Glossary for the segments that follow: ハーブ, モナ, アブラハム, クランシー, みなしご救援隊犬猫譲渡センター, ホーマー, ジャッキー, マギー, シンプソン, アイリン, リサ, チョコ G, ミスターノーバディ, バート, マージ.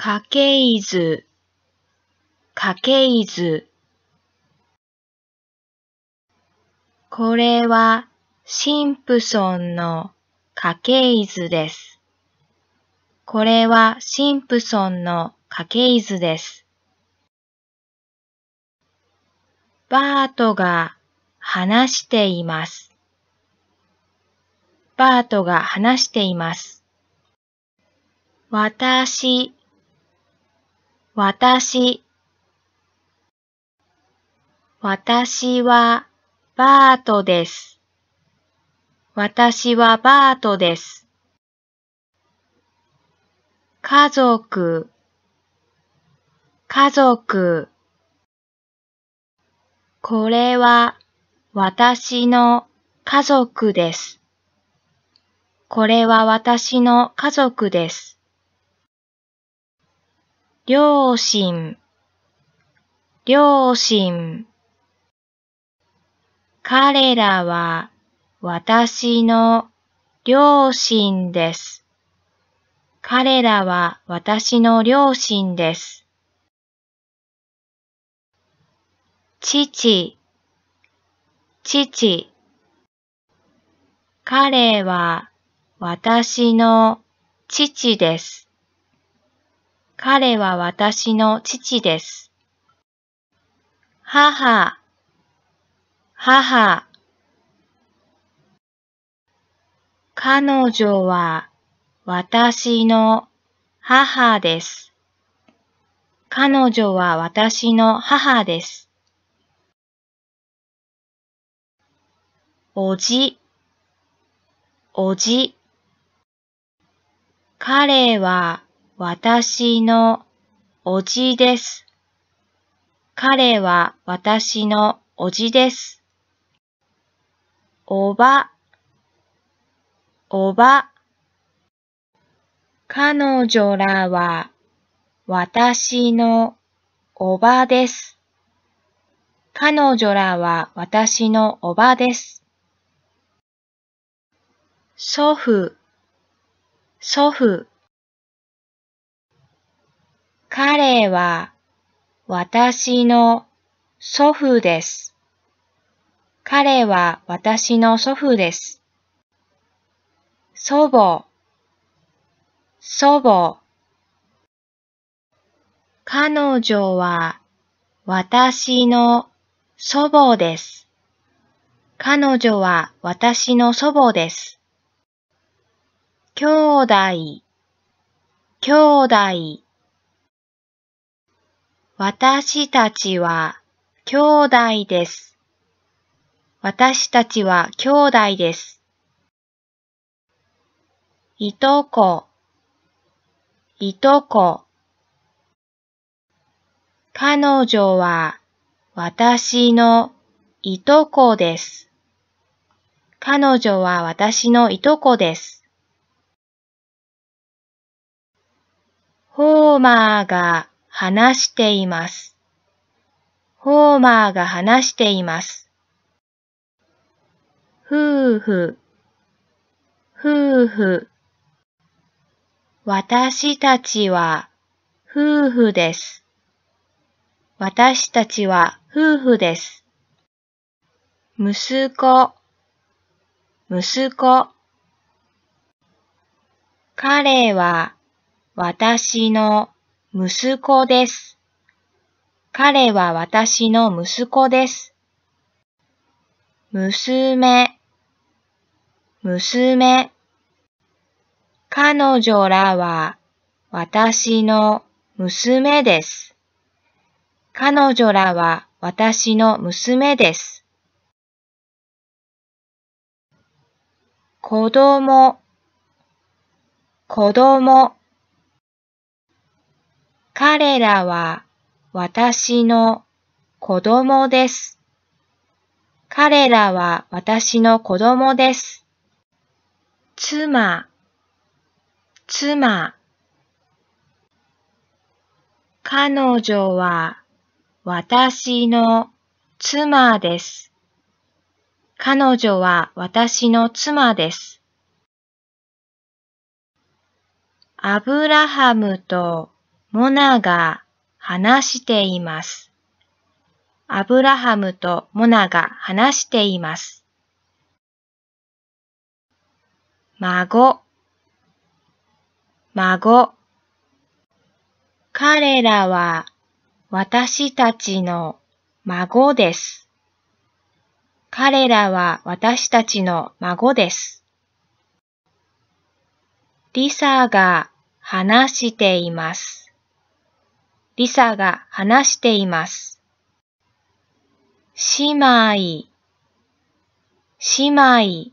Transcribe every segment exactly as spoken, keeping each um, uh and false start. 家系図、家系図。これはシンプソンの家系図です。これはシンプソンの家系図です。バートが話しています。バートが話しています。私、私。私はバートです。私はバートです。家族、家族。これは私の家族です。これは私の家族です。両親、両親。彼らは私の両親です。彼らは私の両親です。父、父。彼は私の父です。彼は私の父です。母、母。彼女は私の母です。彼女は私の母です。おじ、おじ。彼は私のおじです。彼は私のおじです。おば、おば。彼女らは私のおばです。彼女らは私のおばです。祖父、祖父。彼は私の祖父です。彼は私の祖父です。祖母、祖母。彼女は私の祖母です。彼女は私の祖母です。兄弟、兄弟。私たちは兄弟です。私たちは兄弟です。いとこ、いとこ。彼女は私のいとこです。彼女は私のいとこです。ホーマーが話しています。ホーマーが話しています。夫婦、夫婦。私たちは夫婦です。私たちは夫婦です。息子、息子。彼は私の息子です。彼は私の息子です。娘、娘。彼女らは私の娘です。彼女らは私の娘です。子供、子供。彼らは私の子供です。彼らは私の子供です。妻、妻。彼女は私の妻です。彼女は私の妻です。アブラハムとモナが話しています。アブラハムとモナが話しています。孫、孫。彼らは私たちの孫です。彼らは私たちの孫です。リサが話しています。リサが話しています。姉妹、姉妹。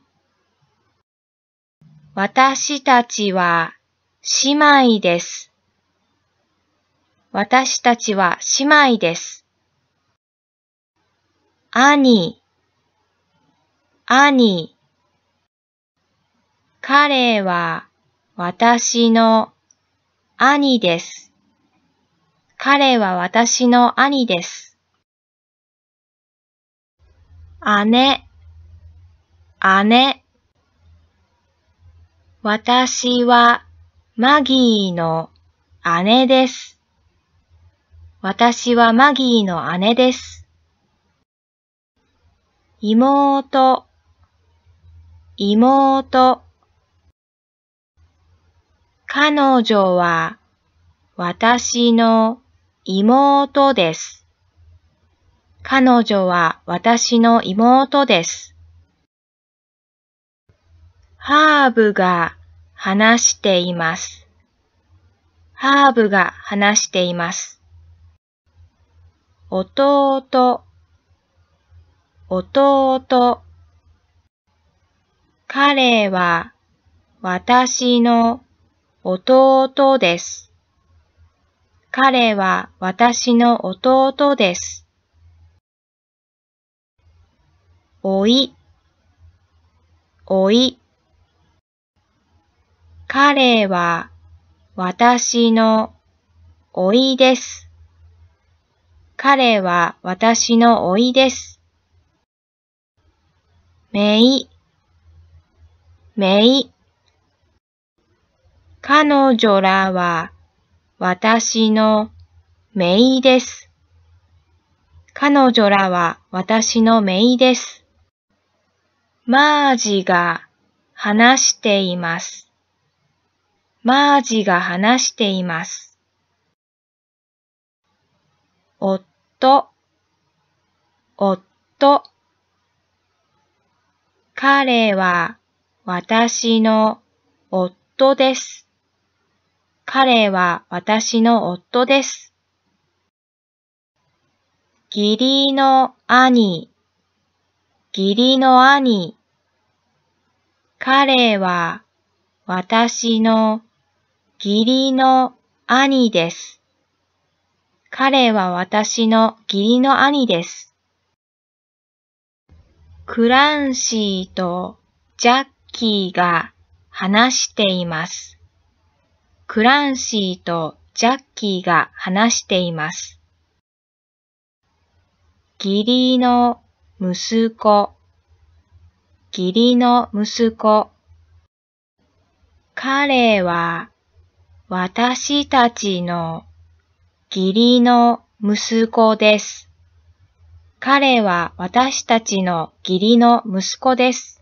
私たちは姉妹です。私たちは姉妹です。兄、兄。彼は私の兄です。彼は私の兄です。姉、姉。私はマギーの姉です。私はマギーの姉です。妹、妹。彼女は私の妹です。彼女は私の妹です。ハーブが話しています。ハーブが話しています。弟、弟。彼は私の弟です。彼は私の弟です。おい、おい。彼は私のおいです。彼は私の甥です。めい、めい。彼女らは私のめいです。彼女らは私のめいです。マージが話しています。マージが話しています。夫、夫。彼は私の夫です。彼は私の夫です。義理の兄、義理の兄。彼は私の義理の兄です。彼は私の義理の兄です。クランシーとジャッキーが話しています。クランシーとジャッキーが話しています。義理の息子、義理の息子。彼は私たちの義理の息子です。彼は私たちの義理の息子です。